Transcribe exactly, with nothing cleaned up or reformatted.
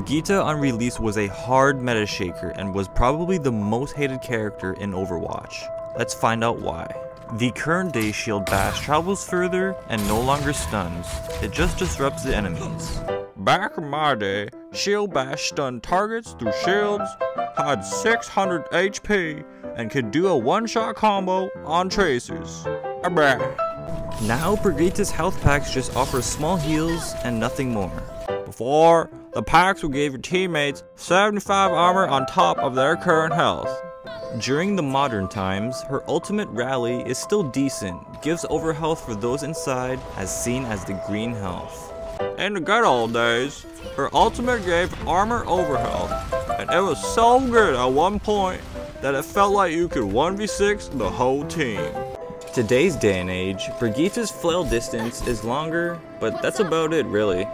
Brigitte on release was a hard meta shaker and was probably the most hated character in Overwatch. Let's find out why. The current day Shield Bash travels further and no longer stuns, it just disrupts the enemies. Back in my day, Shield Bash stunned targets through shields, had six hundred H P, and could do a one-shot combo on Tracers. Now Brigitte's health packs just offer small heals and nothing more. Before, the packs would give your teammates seventy-five armor on top of their current health. During the modern times, her ultimate rally is still decent, gives over health for those inside as seen as the green health. In the good old days, her ultimate gave armor over health, and it was so good at one point that it felt like you could one v six the whole team. Today's day and age, Brigitte's flail distance is longer, but that's about it really.